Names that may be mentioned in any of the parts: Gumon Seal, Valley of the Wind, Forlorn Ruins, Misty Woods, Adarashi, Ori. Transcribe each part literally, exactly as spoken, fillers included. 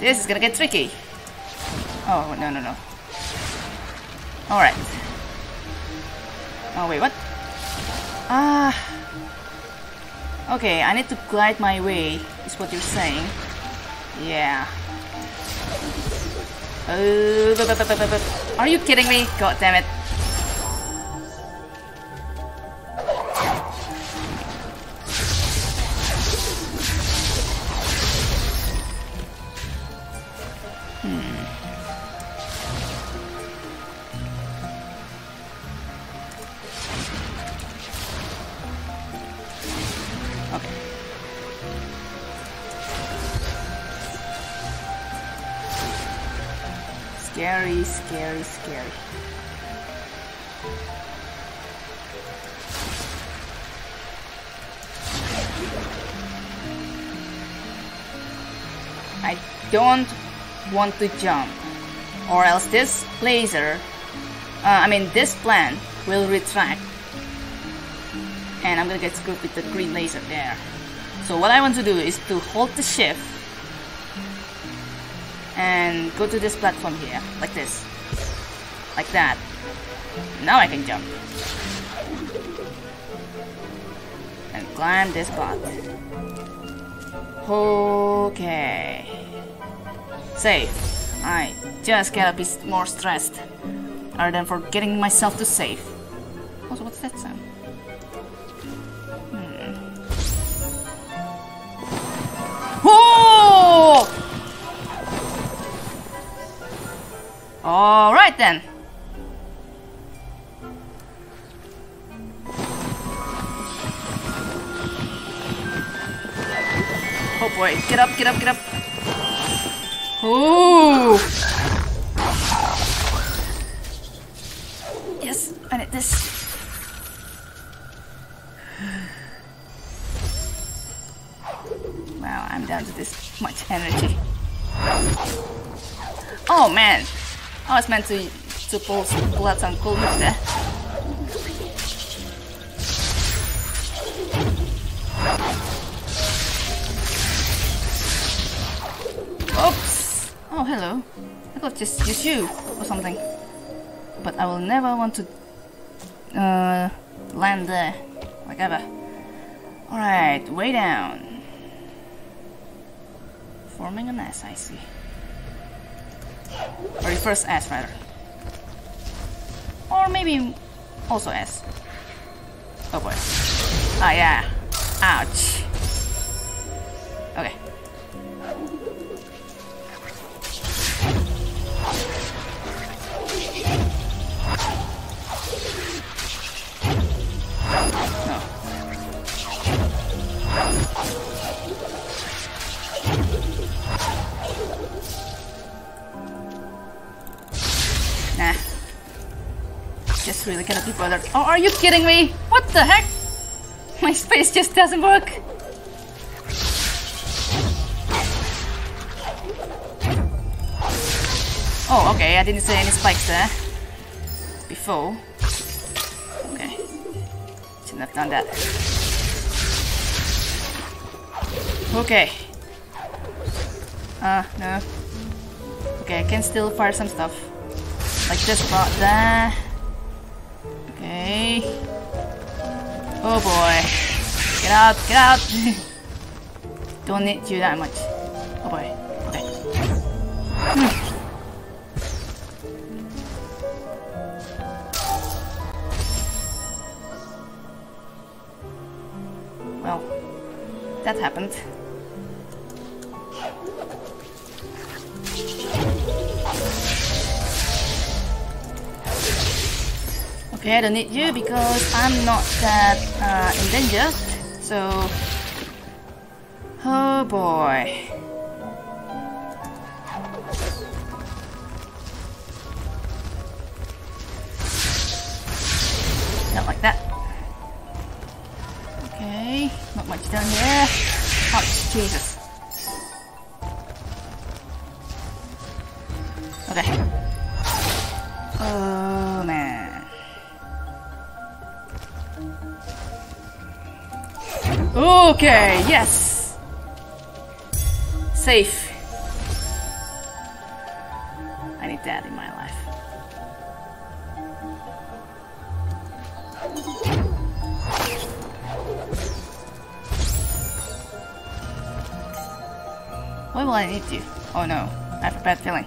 This is gonna get tricky. Oh, no, no, no. Alright. Oh, wait, what? Ah. Okay, I need to glide my way, is what you're saying. Yeah. Uh, but, but, but, but, but. Are you kidding me? God damn it. Scary, scary, scary. I don't want to jump, or else this laser, uh, I mean this plant will retract. And I'm gonna get screwed with the green laser there. So what I want to do is to hold the shift and go to this platform here, like this, like that. Now I can jump and climb this part. Okay, save. I just gotta be more stressed other than forgetting myself to save. Also, what's that sound? Hmm. Whoa! Alright then! Oh boy, get up, get up, get up! Ooh! Yes, I need this. Wow, I'm down to this much energy. Oh man! I was meant to, to pull, pull out some cool moves there. Oops! Oh, hello. I could just use you or something. But I will never want to uh, land there, like ever. Alright, way down. Forming an S, I see. Or reverse S rather. Or maybe also S. Oh boy. Ah yeah. Ouch. Okay. No. Nah. Just really cannot be bothered. Oh, are you kidding me? What the heck? My space just doesn't work. Oh, okay. I didn't see any spikes there before. Okay. Shouldn't have done that. Okay. Ah, uh, no. Okay, I can still fire some stuff. Like this part there. Okay. Oh boy. Get out, get out. Don't need you that much. Oh boy. Okay. Hmm. Well, that happened. Okay, I don't need you because I'm not that uh, endangered. So, oh boy. Not like that. Okay, not much down here. Ouch, Jesus. Okay. Oh man. Okay, yes! Safe. like that in my life. Why will I need you? Oh no, I have a bad feeling.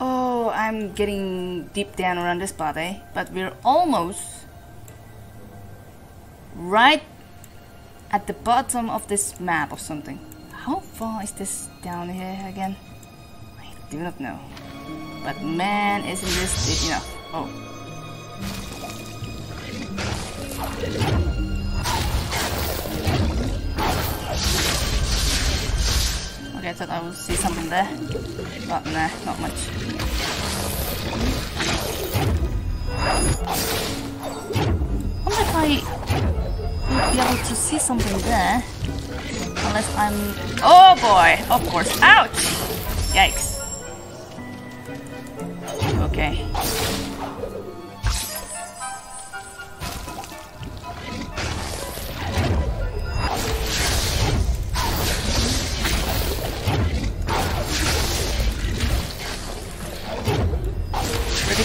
Oh, I'm getting deep down around this spot, eh? But we're almost right at the bottom of this map or something. How far is this down here again? I do not know. But man, isn't this big enough? Oh. Okay, I thought I would see something there. But nah, not much. I wonder if I would be able to see something there. Unless I'm... Oh boy! Of course. Ouch! Yikes. Okay. Pretty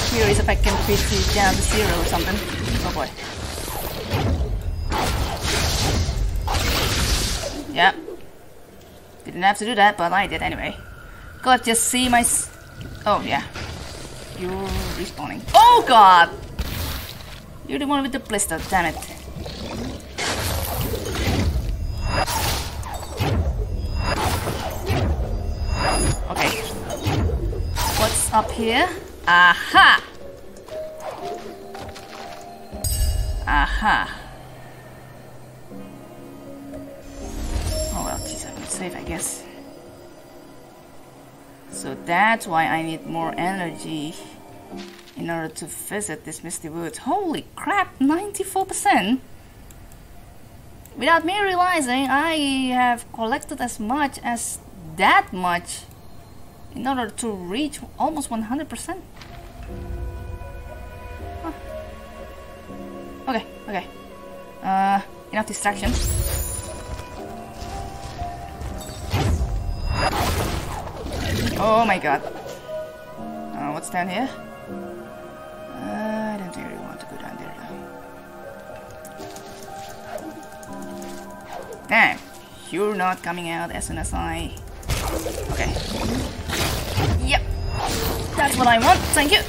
curious if I can beat you down to zero or something. Oh boy. Yep. Didn't have to do that, but I did anyway. God, just see my... S oh yeah. You're respawning. Oh god! You're the one with the blister, damn it. Okay. What's up here? Aha! Aha. Oh well, geez, I'm safe, I guess. So that's why I need more energy in order to visit this Misty Woods. Holy crap, ninety-four percent! Without me realizing, I have collected as much as that much in order to reach almost one hundred percent. Huh. Okay, okay. Uh, enough distraction. Oh my god. Uh, what's down here? Uh, I don't really want to go down there though. Damn! You're not coming out as soon as I... Okay. Yep! That's what I want! Thank you!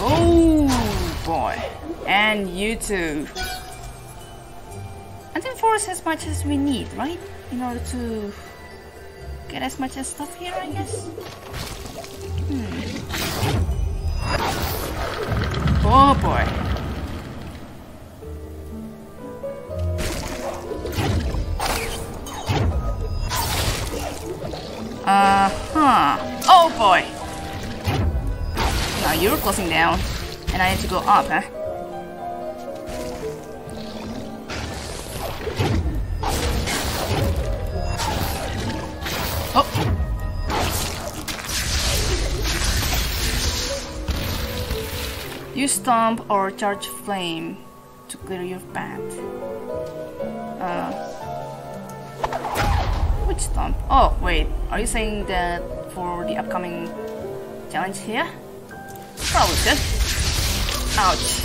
Oh boy! And you too! I think force as much as we need, right? In order to... get as much as stuff here, I guess. Hmm. Oh boy. Uh huh. Oh boy. Now you're closing down, and I need to go up, huh? Oh! You stomp or charge flame to clear your path. Uh, which stomp? Oh, wait. Are you saying that for the upcoming challenge here? Probably good. Ouch.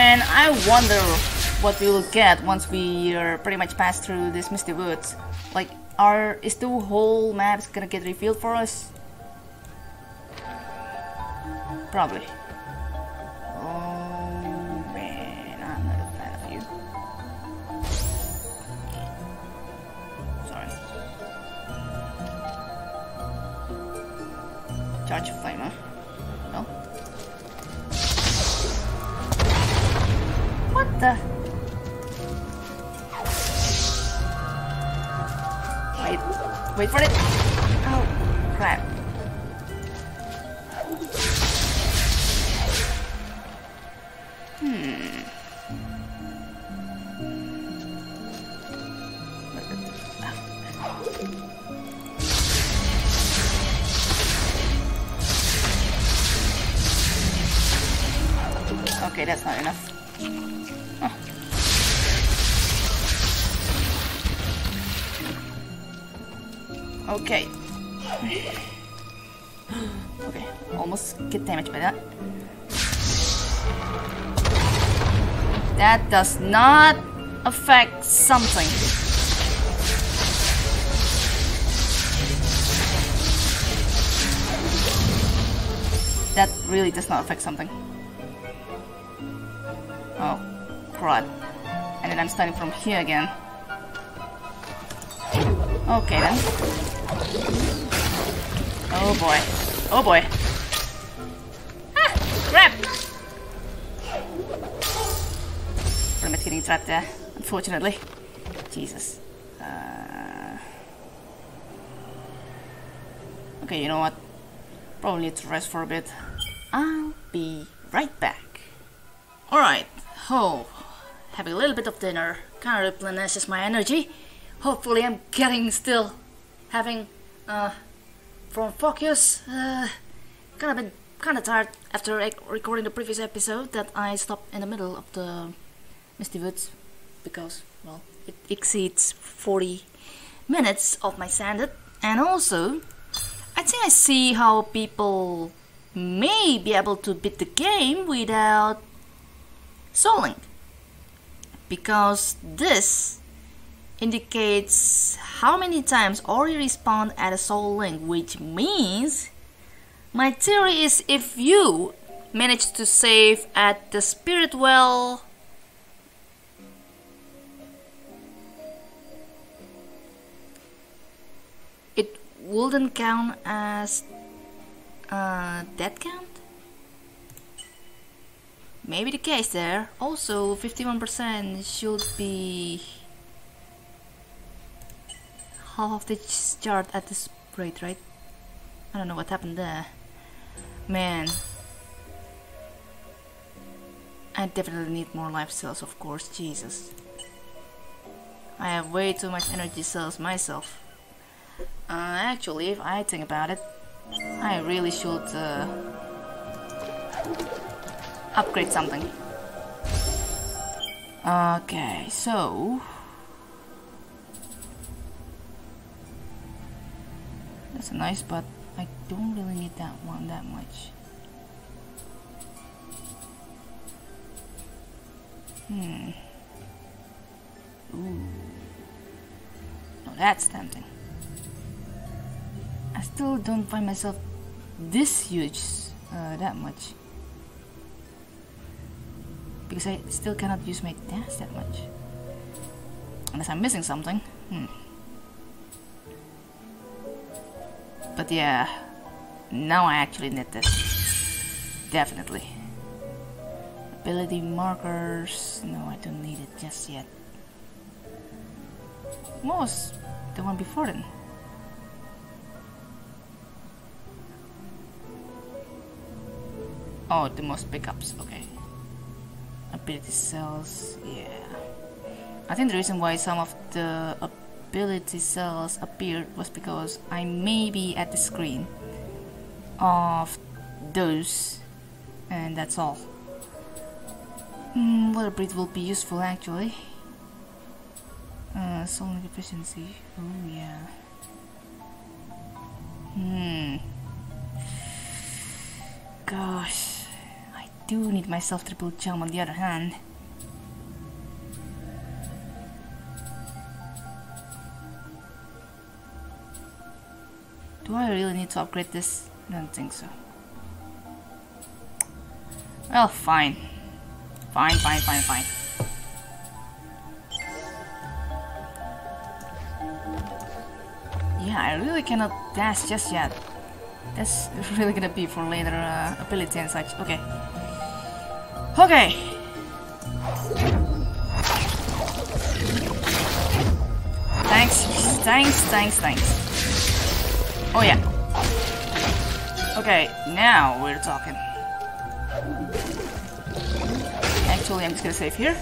Man, I wonder what we will get once we are pretty much passed through this Misty Woods. Like, are is the whole map gonna get revealed for us? Probably. Oh man, I'm not a fan of you. Sorry. Charge of flame, huh? The... Wait, wait for it. Ow. clap. Hmm. Okay, that's not enough. Oh. Okay. Okay, almost get damaged by that. That does not affect something. That really does not affect something. Oh, crud. And then I'm starting from here again. Okay then. Oh boy. Oh boy. Ah! Crap! Pretty much getting trapped there, unfortunately. Jesus. Uh... Okay, you know what? Probably need to rest for a bit. I'll be right back. Alright. Oh, having a little bit of dinner kind of replenishes my energy. Hopefully I'm getting still having uh, from focus. Uh, kind of been kind of tired after recording the previous episode that I stopped in the middle of the Misty Woods because, well, it exceeds forty minutes of my standard. And also, I think I see how people may be able to beat the game without souling, because this indicates how many times Ori respawned at a soul link, which means my theory is if you manage to save at the spirit well, it wouldn't count as uh, that count? Maybe the case there. Also, fifty-one percent should be half of the chart at this rate, right? I don't know what happened there. Man. I definitely need more life cells, of course. Jesus. I have way too much energy cells myself. Uh, actually, if I think about it, I really should uh, upgrade something. Okay, so that's nice, but I don't really need that one that much. Hmm. Ooh. No, that's tempting. I still don't find myself this huge uh, that much, because I still cannot use my dash that much. Unless I'm missing something. Hmm. But yeah, now I actually need this. Definitely. Ability markers. No, I don't need it just yet. What was the one before then? Oh, the most pickups. Okay. Ability cells, yeah. I think the reason why some of the ability cells appeared was because I may be at the screen of those, and that's all. Mm, water breath will be useful actually. Uh, soul efficiency. Oh yeah. Hmm. Gosh. I do need myself triple jump on the other hand. Do I really need to upgrade this? I don't think so. Well, fine. Fine, fine, fine, fine. Yeah, I really cannot dash just yet. That's really gonna be for later uh, ability and such. Okay. Okay. Thanks, thanks, thanks, thanks. Oh yeah. Okay, now we're talking. Actually, I'm just gonna save here.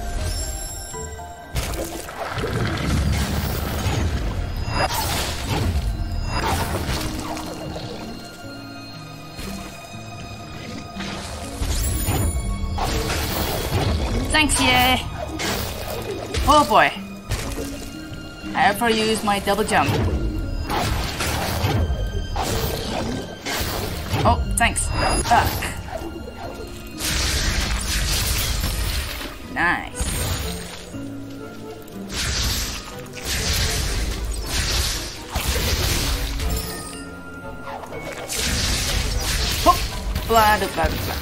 Thanks, yeah! Oh boy! I ever use my double jump. Oh, thanks. Fuck. Nice. Oh! Blah, blah, blah, blah.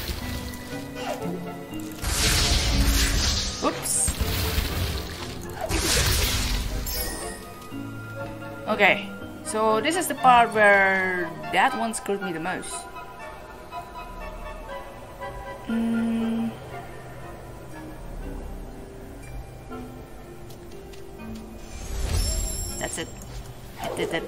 Oops. Okay, so this is the part where that one screwed me the most. Mm. That's it. I did it.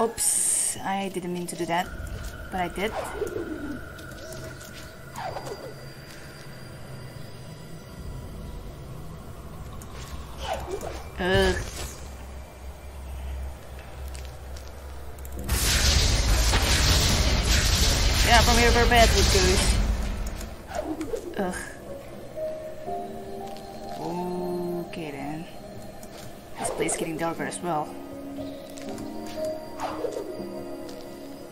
Oops. I didn't mean to do that, but I did. Ugh. Yeah, from here we're bad with those. Ugh. Okay then. This place is getting darker as well.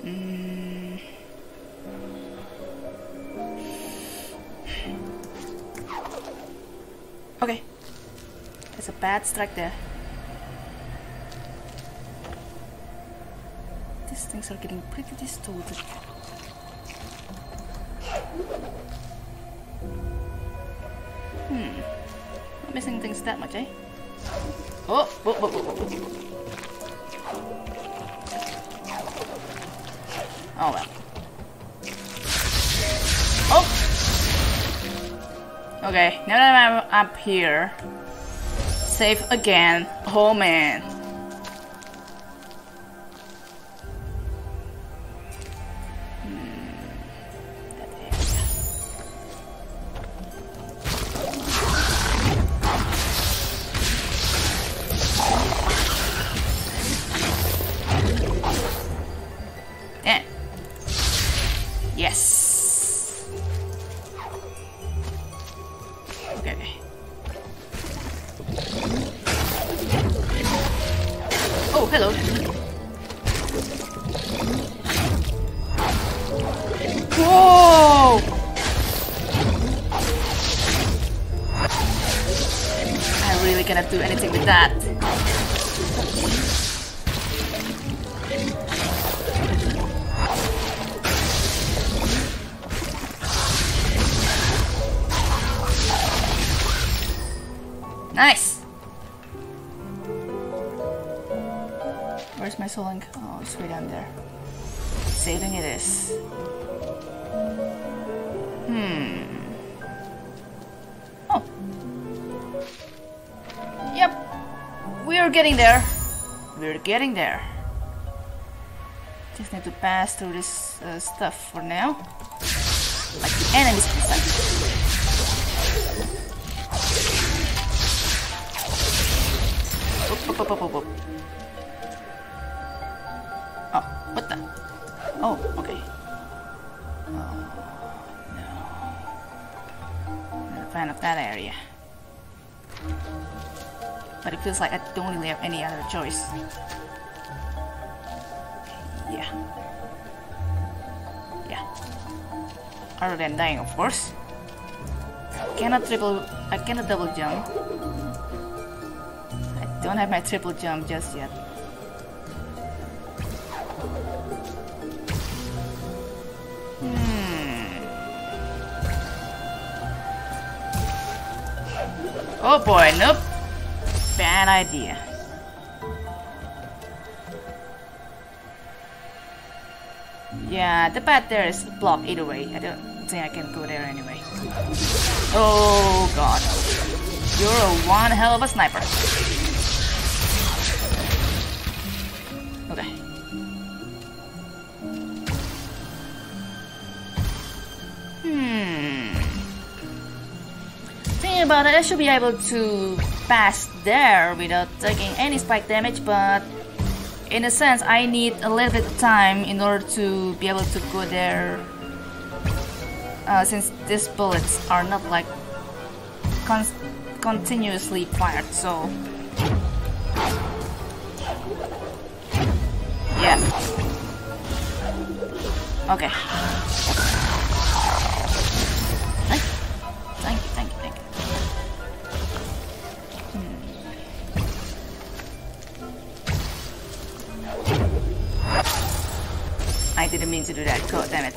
Mm. Okay, there's a bad strike there. These things are getting pretty distorted. Hmm, not missing things that much, eh? Oh, whoa, whoa, whoa, whoa. Oh well. Oh! Okay, now that I'm up here, save again. Oh man. Nice! Where's my soul link? Oh, it's way down there. Saving it is. Hmm. Oh. Yep. We're getting there. We're getting there. Just need to pass through this uh, stuff for now. Like the enemies can fight. Oh, what the? Oh, okay. Oh, no. Not a fan of that area. But it feels like I don't really have any other choice. Yeah. Yeah. Other than dying, of course. I cannot triple. I cannot double jump. I don't have my triple jump just yet. Hmm. Oh boy, nope. Bad idea. Yeah, the path there is blocked either way. I don't think I can go there anyway. Oh god. You're a one hell of a sniper. Okay. Hmm. Thinking about it, I should be able to pass there without taking any spike damage, but in a sense, I need a little bit of time in order to be able to go there, uh, since these bullets are not like con continuously fired, so yeah. Okay. Thank you, thank you, thank you, thank you. Hmm. I didn't mean to do that. God damn it.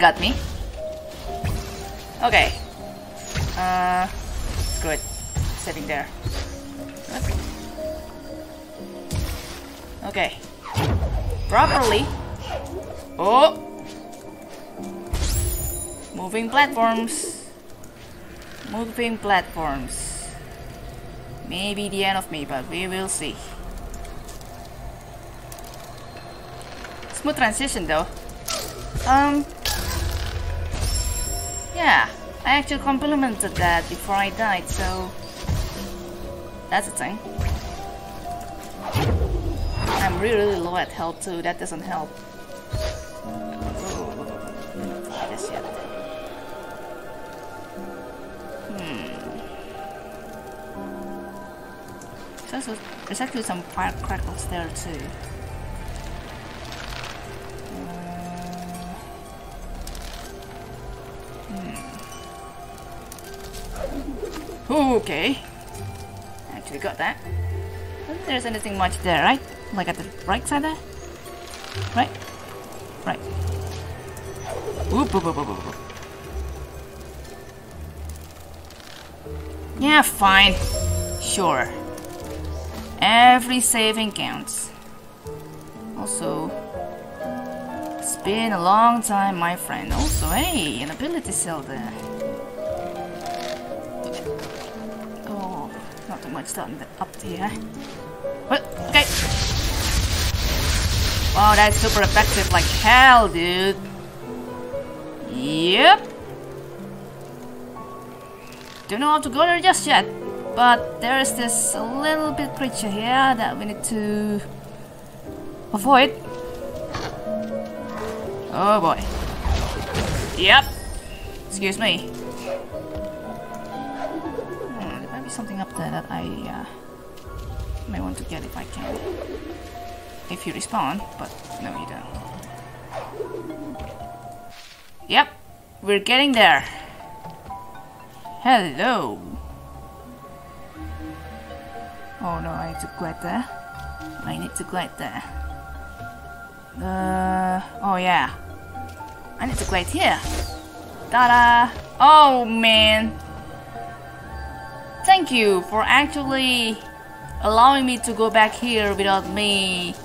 Got me. Okay. Uh, screw it. Sitting there. Okay. Properly. Oh. Moving platforms. Moving platforms. Maybe the end of me, but we will see. Smooth transition though. Um. Yeah, I actually complimented that before I died, so that's a thing. I'm really, really low at health too, that doesn't help. Oh, this yet. Hmm. There's actually, there's actually some firecrackers there too. Okay, actually got that. I don't think there's anything much there, right? Like at the right side there? Right? Right. Ooh, boo, boo, boo, boo, boo. Yeah, fine. Sure. Every saving counts. Also, it's been a long time, my friend. Also, hey, an ability seal there. Much down up here. What? Okay. Wow, that's super effective like hell, dude. Yep. Don't know how to go there just yet, but there is this little bit creature here that we need to avoid. Oh boy. Yep. Excuse me. Something up there that I uh, may want to get if I can. If you respawn, but no, you don't. Yep, we're getting there. Hello. Oh no, I need to glide there. I need to glide there. Uh, oh yeah. I need to glide here. Ta-da! Oh man. Thank you for actually allowing me to go back here without me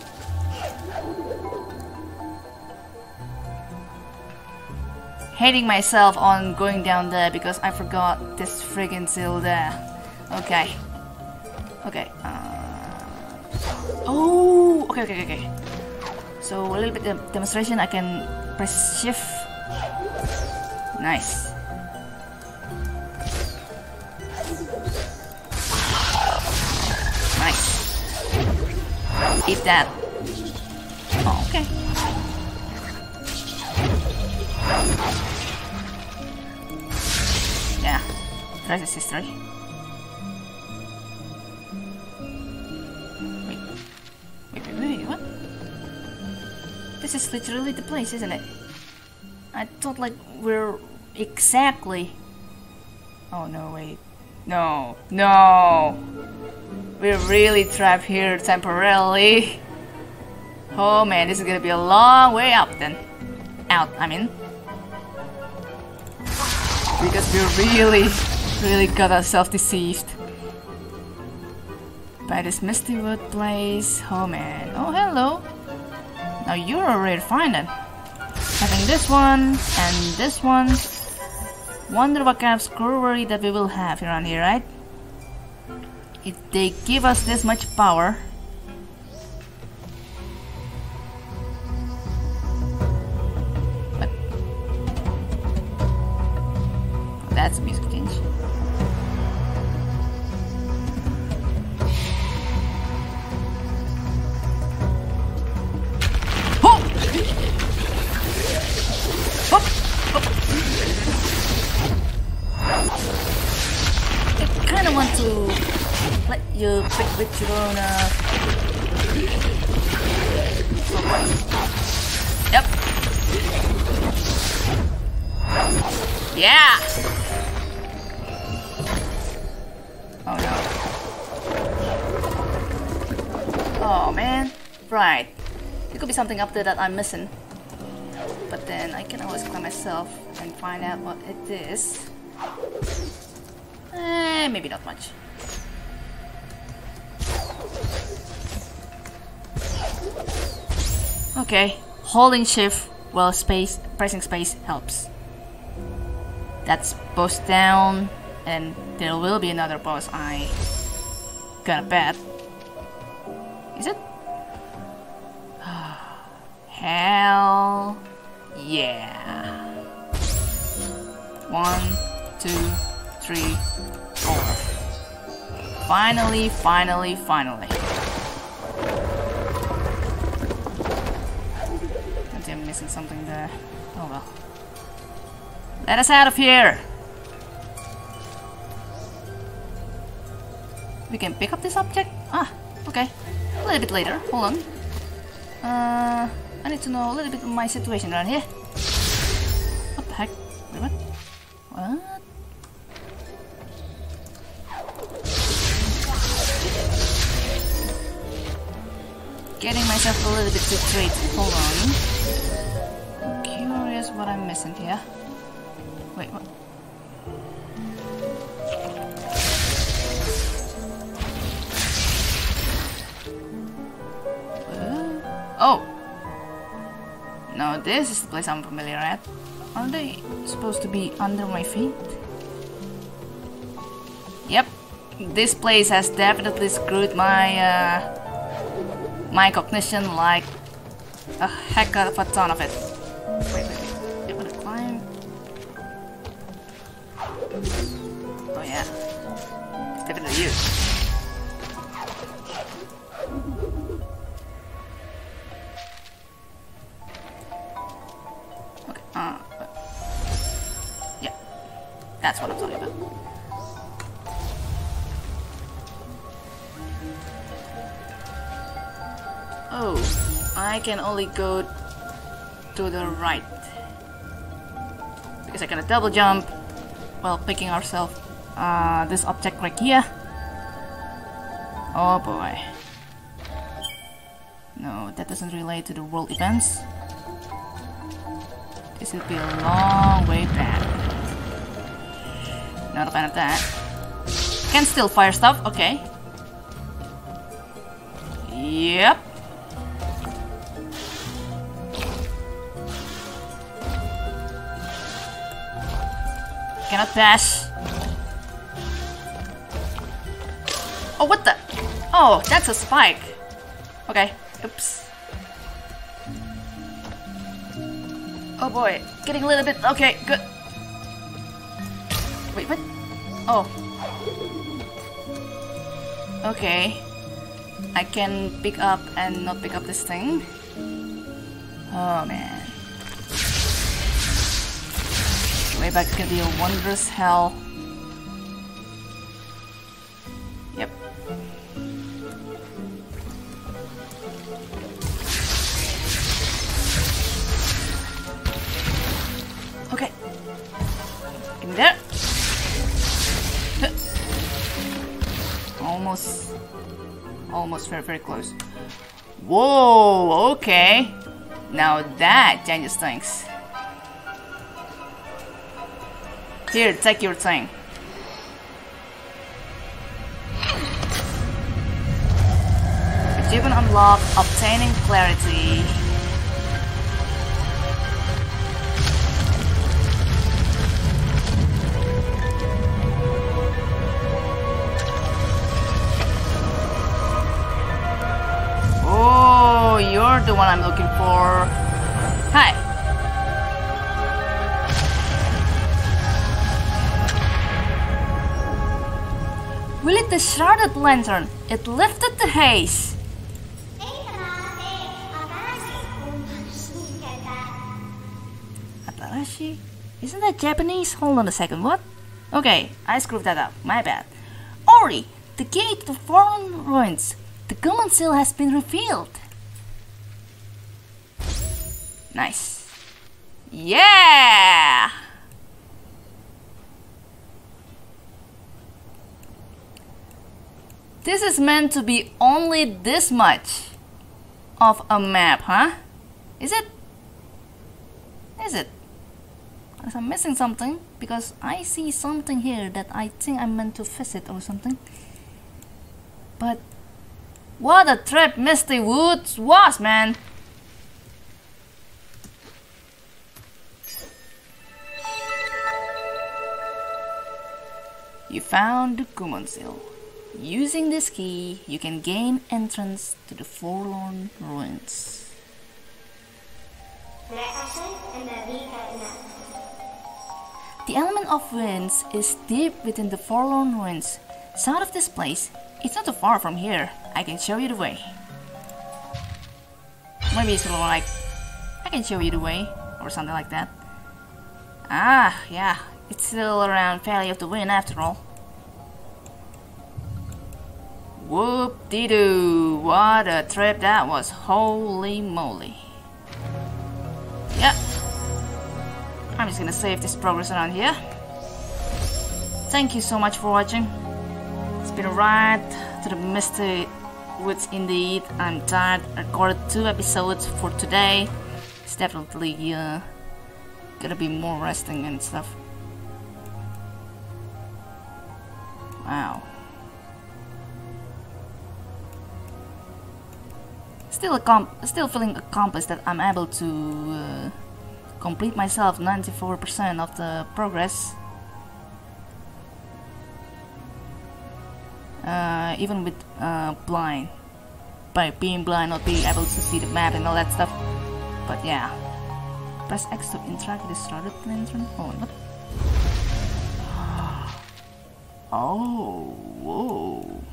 hating myself on going down there because I forgot this friggin' seal there. Okay. Okay. Uh... Oh! Okay, okay, okay. So a little bit of demonstration, I can press shift. Nice. Eat that. Oh, okay. Yeah, the rest is history. Wait. Wait, wait, wait, what? This is literally the place, isn't it? I thought, like, we're exactly. Oh, no, wait. No, no! We're really trapped here temporarily. Oh man, this is gonna be a long way up then. out, I mean. Because we really, really got ourselves deceived by this Misty Wood place. Oh man. Oh, hello. Now you're already fine then. Having this one and this one. Wonder what kind of screwery that we will have around here, right? If they give us this much power. But that's a music change. Oh! Oh! Oh! I kinda want to let you pick with your own, uh... Yep. Yeah! Oh no. Oh man. Right. There could be something up there that I'm missing. But then I can always climb myself and find out what it is. Eh, maybe not much. Okay, holding shift while space pressing space helps. That's boss down, and there will be another boss, I gotta bet. Is it? Hell yeah. One, two, three, four. Finally, finally, finally. Missing something there. Oh well. Let us out of here! We can pick up this object? Ah, okay. A little bit later. Hold on. Uh, I need to know a little bit of my situation around here. What the heck? Wait, what? What? Getting myself a little bit too straight. Hold on. What I'm missing here. Wait, what? Uh, oh! No, this is the place I'm familiar at. Aren't they supposed to be under my feet? Yep, this place has definitely screwed my uh, my cognition like a heck of a ton of it. Wait, wait. Oh yeah, it's definitely you. Okay, uh, yeah, that's what I'm talking about. Oh, I can only go to the right. Because I got a double jump. Well, picking ourselves uh, this object right here. Oh boy. No, that doesn't relate to the world events. This will be a long way back. Not a fan of that. Can still fire stuff, okay. Yep. Cannot dash. Oh, what the? Oh, that's a spike. Okay, oops. Oh boy, getting a little bit. Okay, good. Wait, what? Oh. Okay. I can pick up and not pick up this thing. Oh man. Way back to the wondrous hell. Yep. Okay. Give me there. Almost. Almost very, very close. Whoa, okay. Now that changes things. Here, take your thing. Achievement unlocked, obtaining clarity. Oh, you're the one I'm looking for. Hi. We lit the shrouded lantern. It lifted the haze. Adarashi? Isn't that Japanese? Hold on a second, what? Okay, I screwed that up. My bad. Ori! The gate to Forlorn Ruins. The Gumon Seal has been revealed. Nice. Yeah! This is meant to be only this much of a map, huh? Is it? Is it? Because I'm missing something, because I see something here that I think I'm meant to visit or something. But what a trip Misty Woods was, man! You found the Gumon Seal. Using this key, you can gain entrance to the Forlorn Ruins. The element of winds is deep within the Forlorn Ruins. South of this place, it's not too far from here. I can show you the way. Maybe it's more like, I can show you the way, or something like that. Ah, yeah, it's still around Valley of the Wind after all. Whoop-de-doo, what a trip that was, holy moly. Yep. I'm just gonna save this progress around here. Thank you so much for watching. It's been a ride to the Misty Woods indeed. I'm tired. I recorded two episodes for today. It's definitely uh, gonna be more resting and stuff. Wow. Still, still feeling accomplished that I'm able to uh, complete myself ninety-four percent of the progress. Uh, even with uh, blind, by being blind, not being able to see the map and all that stuff. But yeah, press X to interact with the shrouded lantern. Oh, what? Oh, whoa.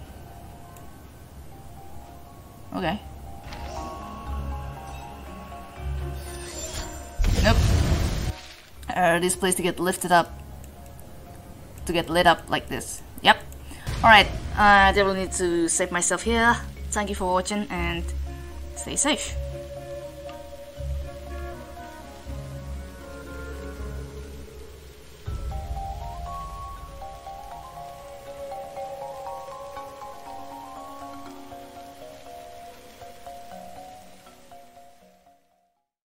Okay. Nope. Uh, this place to get lifted up, to get lit up like this. Yep. Alright, I uh, definitely need to save myself here. Thank you for watching and stay safe.